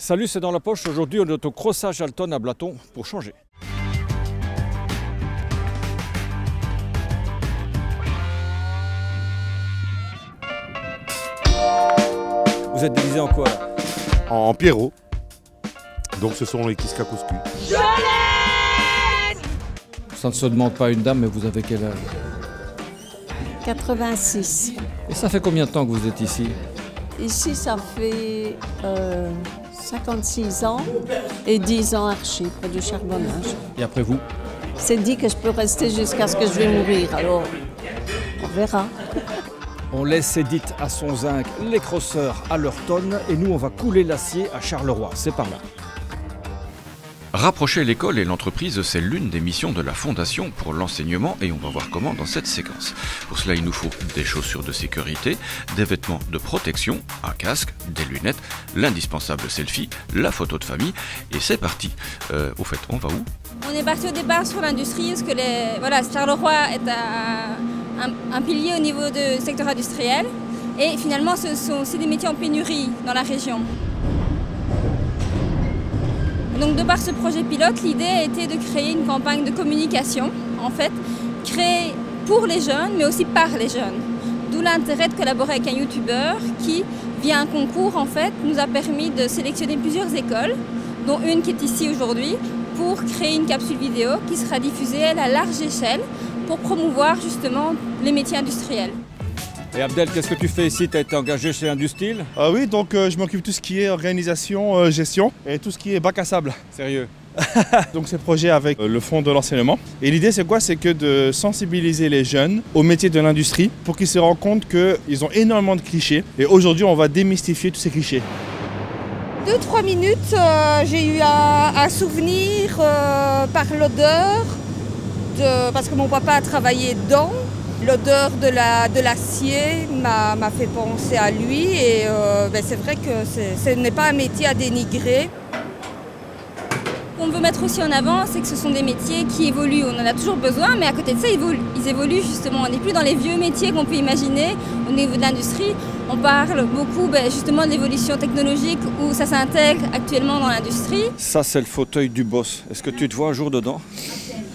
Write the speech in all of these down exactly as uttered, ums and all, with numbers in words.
Salut, c'est Dans la Poche. Aujourd'hui, on est au crossage Alton à Blaton pour changer. Vous êtes déguisé en quoi là? En Pierrot. Donc ce sont les Kiskakouskis. Ça ne se demande pas une dame, mais vous avez quel âge? quatre-vingt-six. Et ça fait combien de temps que vous êtes ici? Ici, ça fait euh, cinquante-six ans et dix ans archi, près du charbonnage. Et après vous? C'est dit que je peux rester jusqu'à ce que je vais mourir, alors on verra. On laisse Edith à son zinc, les crosseurs à leur tonne, et nous on va couler l'acier à Charleroi, c'est par là. Rapprocher l'école et l'entreprise, c'est l'une des missions de la Fondation pour l'enseignement et on va voir comment dans cette séquence. Pour cela, il nous faut des chaussures de sécurité, des vêtements de protection, un casque, des lunettes, l'indispensable selfie, la photo de famille et c'est parti. Euh, au fait, on va où? On est parti au départ sur l'industrie, parce que les... voilà, Charleroi est un... Un... un pilier au niveau du secteur industriel et finalement ce sont aussi des métiers en pénurie dans la région. Donc de par ce projet pilote, l'idée était de créer une campagne de communication, en fait, créée pour les jeunes, mais aussi par les jeunes. D'où l'intérêt de collaborer avec un youtubeur qui, via un concours, en fait, nous a permis de sélectionner plusieurs écoles, dont une qui est ici aujourd'hui, pour créer une capsule vidéo qui sera diffusée à la large échelle pour promouvoir justement les métiers industriels. Et Abdel, qu'est-ce que tu fais ici? Tu as été engagé chez Industeel? Ah oui, donc euh, je m'occupe de tout ce qui est organisation, euh, gestion et tout ce qui est bac à sable. Sérieux? Donc ces projets avec euh, le Fonds de l'enseignement. Et l'idée c'est quoi? C'est que de sensibiliser les jeunes au métier de l'industrie pour qu'ils se rendent compte qu'ils ont énormément de clichés. Et aujourd'hui on va démystifier tous ces clichés. Deux, trois minutes, euh, j'ai eu un, un souvenir euh, par l'odeur, de... parce que mon papa a travaillé dedans. L'odeur de la, de l'acier m'a fait penser à lui et euh, ben c'est vrai que ce n'est pas un métier à dénigrer. Ce qu'on veut mettre aussi en avant, c'est que ce sont des métiers qui évoluent. On en a toujours besoin, mais à côté de ça, ils évoluent, ils évoluent justement. On n'est plus dans les vieux métiers qu'on peut imaginer au niveau de l'industrie. On parle beaucoup ben, justement de l'évolution technologique où ça s'intègre actuellement dans l'industrie. Ça, c'est le fauteuil du boss. Est-ce que tu te vois un jour dedans?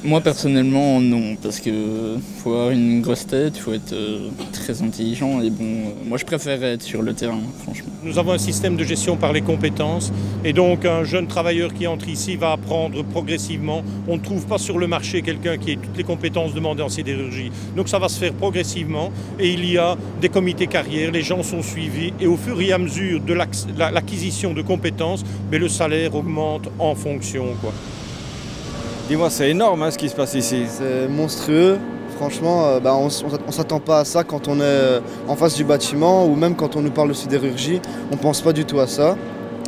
Moi personnellement non, parce que faut avoir une grosse tête, il faut être euh, très intelligent et bon, euh, moi je préfère être sur le terrain franchement. Nous avons un système de gestion par les compétences et donc un jeune travailleur qui entre ici va apprendre progressivement. On ne trouve pas sur le marché quelqu'un qui ait toutes les compétences demandées en sidérurgie. Donc ça va se faire progressivement et il y a des comités carrières, les gens sont suivis et au fur et à mesure de l'acquisition de compétences, mais le salaire augmente en fonction, quoi. Dis-moi, c'est énorme hein, ce qui se passe ici. C'est monstrueux. Franchement, euh, bah, on ne s'attend pas à ça quand on est euh, en face du bâtiment ou même quand on nous parle de sidérurgie. On ne pense pas du tout à ça.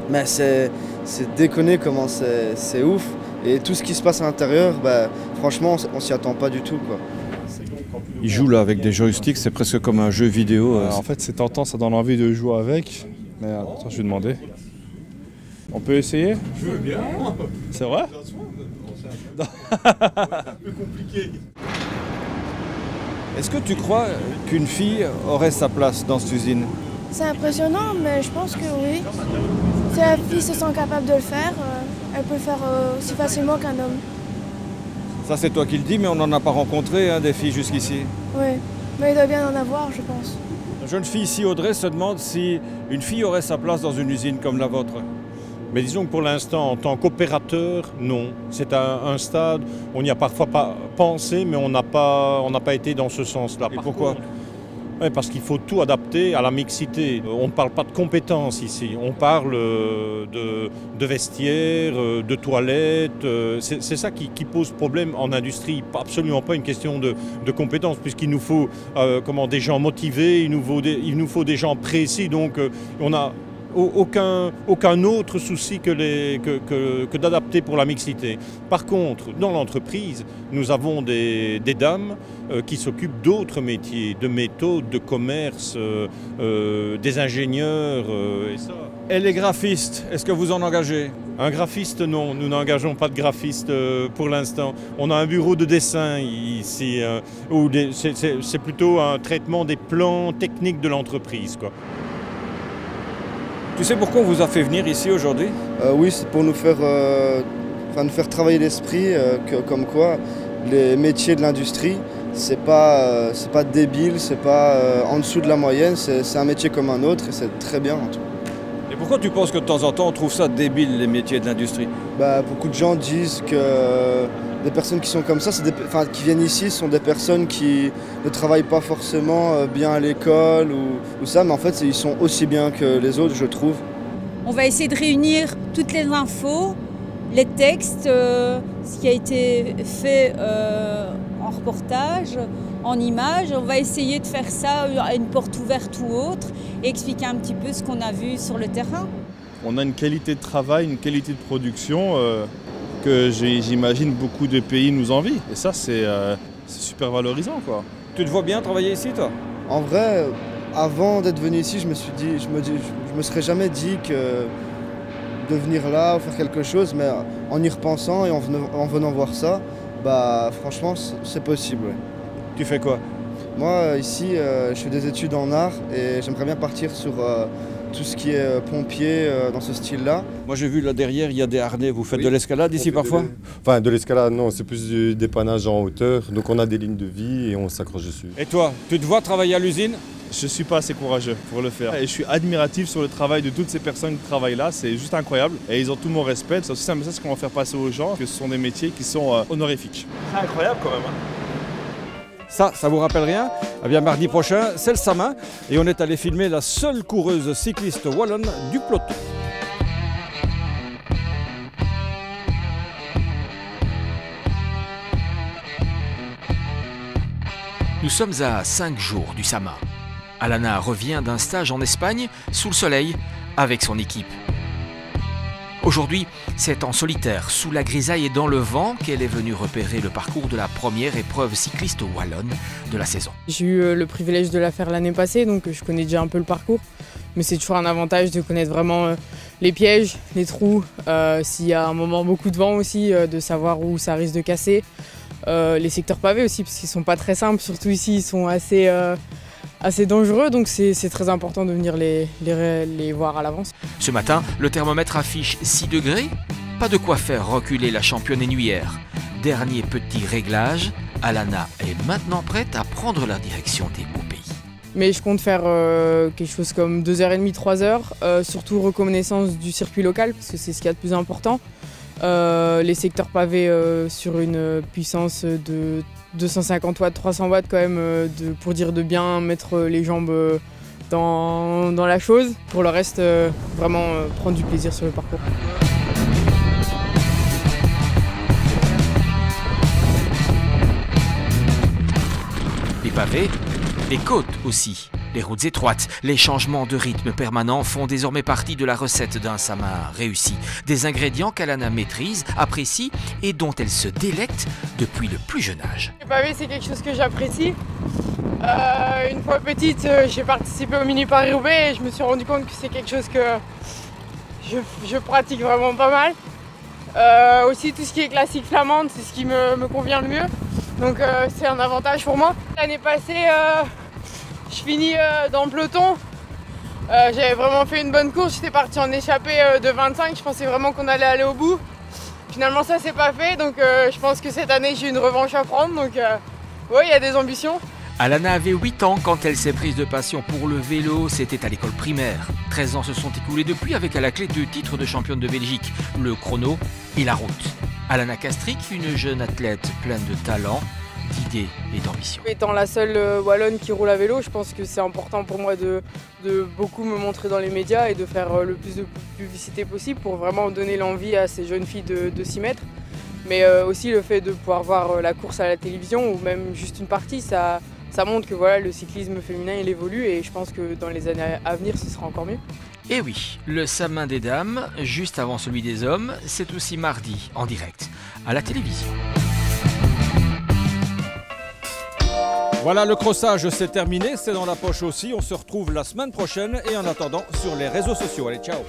Mais c'est déconné comment c'est ouf. Et tout ce qui se passe à l'intérieur, bah, franchement, on ne s'y attend pas du tout, quoi. Ils jouent là avec des joysticks, c'est presque comme un jeu vidéo. Euh. En fait, c'est tentant, ça donne envie de jouer avec. Mais attends, je vais demander. On peut essayer? Je veux bien. C'est vrai? Est-ce que tu crois qu'une fille aurait sa place dans cette usine? C'est impressionnant, mais je pense que oui. Si la fille se sent capable de le faire, elle peut le faire aussi facilement qu'un homme. Ça, c'est toi qui le dis, mais on n'en a pas rencontré hein, des filles jusqu'ici. Oui, mais il doit bien en avoir, je pense. La jeune fille ici, Audrey, se demande si une fille aurait sa place dans une usine comme la vôtre. Mais disons que pour l'instant, en tant qu'opérateur, non. C'est un, un stade, on n'y a parfois pas pensé, mais on n'a pas, on n'a pas été dans ce sens-là. Pourquoi ? Ouais, parce qu'il faut tout adapter à la mixité. On ne parle pas de compétences ici, on parle de, de vestiaires, de toilettes. C'est ça qui, qui pose problème en industrie, absolument pas une question de, de compétences, puisqu'il nous faut euh, comment, des gens motivés, il nous faut des, il nous faut des gens précis, donc euh, on a... Aucun, aucun autre souci que, que, que, que d'adapter pour la mixité. Par contre, dans l'entreprise, nous avons des, des dames euh, qui s'occupent d'autres métiers, de métaux, de commerce, euh, euh, des ingénieurs. Euh, et, ça. Et les graphistes, est-ce que vous en engagez? Un graphiste, non. Nous n'engageons pas de graphiste euh, pour l'instant. On a un bureau de dessin ici, euh, où c'est plutôt un traitement des plans techniques de l'entreprise, quoi. Tu sais pourquoi on vous a fait venir ici aujourd'hui? euh, Oui, c'est pour nous faire, euh, nous faire travailler l'esprit, euh, comme quoi les métiers de l'industrie, c'est pas, euh, c'est pas débile, c'est pas euh, en dessous de la moyenne, c'est un métier comme un autre et c'est très bien en tout cas. Et pourquoi tu penses que de temps en temps on trouve ça débile, les métiers de l'industrie? Bah, beaucoup de gens disent que euh, des personnes qui sont comme ça, des, qui viennent ici, sont des personnes qui ne travaillent pas forcément euh, bien à l'école ou, ou ça, mais en fait ils sont aussi bien que les autres, je trouve. On va essayer de réunir toutes les infos, les textes, euh, ce qui a été fait euh, en reportage, en images. On va essayer de faire ça à une porte ouverte ou autre et expliquer un petit peu ce qu'on a vu sur le terrain. On a une qualité de travail, une qualité de production euh, que j'imagine beaucoup de pays nous envient. Et ça, c'est euh, super valorisant, quoi. Tu te vois bien travailler ici, toi? En vrai, avant d'être venu ici, je me suis dit, je me dis, je me serais jamais dit que de venir là ou faire quelque chose, mais en y repensant et en venant, en venant voir ça, bah franchement, c'est possible. Ouais. Tu fais quoi? Moi, ici, euh, je fais des études en art et j'aimerais bien partir sur euh, tout ce qui est euh, pompier, euh, dans ce style-là. Moi, j'ai vu là derrière, il y a des harnais. Vous faites oui. de l'escalade ici parfois? Enfin, de l'escalade, non. C'est plus du dépannage en hauteur. Donc, on a des lignes de vie et on s'accroche dessus. Et toi, tu te vois travailler à l'usine? Je ne suis pas assez courageux pour le faire. Et je suis admiratif sur le travail de toutes ces personnes qui travaillent là. C'est juste incroyable. Et ils ont tout mon respect. C'est aussi un message qu'on va faire passer aux gens, que ce sont des métiers qui sont euh, honorifiques. C'est incroyable quand même, hein. Ça, ça vous rappelle rien? Eh bien, mardi prochain, c'est le Samyn et on est allé filmer la seule coureuse cycliste wallonne du peloton. Nous sommes à cinq jours du Samyn. Alana revient d'un stage en Espagne, sous le soleil, avec son équipe. Aujourd'hui, c'est en solitaire, sous la grisaille et dans le vent, qu'elle est venue repérer le parcours de la première épreuve cycliste wallonne de la saison. J'ai eu le privilège de la faire l'année passée, donc je connais déjà un peu le parcours. Mais c'est toujours un avantage de connaître vraiment les pièges, les trous, euh, s'il y a un moment beaucoup de vent aussi, euh, de savoir où ça risque de casser. Euh, les secteurs pavés aussi, parce qu'ils ne sont pas très simples, surtout ici, ils sont assez, euh, assez dangereux, donc c'est très important de venir les, les, les voir à l'avance. Ce matin, le thermomètre affiche six degrés, pas de quoi faire reculer la championne ennuière. Dernier petit réglage, Alana est maintenant prête à prendre la direction des beaux pays. Mais je compte faire euh, quelque chose comme deux heures trente, trois heures, euh, surtout reconnaissance du circuit local, parce que c'est ce qu'il y a de plus important. Euh, les secteurs pavés euh, sur une puissance de deux cent cinquante watts, trois cents watts quand même, euh, de, pour dire de bien mettre les jambes dans, dans la chose. Pour le reste, euh, vraiment euh, prendre du plaisir sur le parcours. Les pavés, les côtes aussi, les routes étroites, les changements de rythme permanents font désormais partie de la recette d'un Samyn réussi. Des ingrédients qu'Alana maîtrise, apprécie et dont elle se délecte depuis le plus jeune âge. Les pavés, c'est quelque chose que j'apprécie. Euh, une fois petite, j'ai participé au Mini Paris-Roubaix et je me suis rendu compte que c'est quelque chose que je, je pratique vraiment pas mal. Euh, aussi, tout ce qui est classique flamande, c'est ce qui me, me convient le mieux. Donc euh, c'est un avantage pour moi. L'année passée, euh, je finis euh, dans le peloton, euh, j'avais vraiment fait une bonne course, j'étais partie en échappée euh, de vingt-cinq, je pensais vraiment qu'on allait aller au bout. Finalement ça c'est pas fait, donc euh, je pense que cette année j'ai une revanche à prendre, donc euh, oui, il y a des ambitions. Alana avait huit ans quand elle s'est prise de passion pour le vélo, c'était à l'école primaire. treize ans se sont écoulés depuis avec à la clé deux titres de championne de Belgique, le chrono et la route. Alana Castrique, une jeune athlète pleine de talent, d'idées et d'ambition. Étant la seule wallonne qui roule à vélo, je pense que c'est important pour moi de, de beaucoup me montrer dans les médias et de faire le plus de publicité possible pour vraiment donner l'envie à ces jeunes filles de, de s'y mettre. Mais euh, aussi le fait de pouvoir voir la course à la télévision ou même juste une partie, ça, ça montre que voilà, le cyclisme féminin il évolue et je pense que dans les années à venir ce sera encore mieux. Et oui, le Samyn des dames, juste avant celui des hommes, c'est aussi mardi en direct à la télévision. Voilà, le crossage c'est terminé, c'est dans la poche aussi. On se retrouve la semaine prochaine et en attendant sur les réseaux sociaux. Allez, ciao!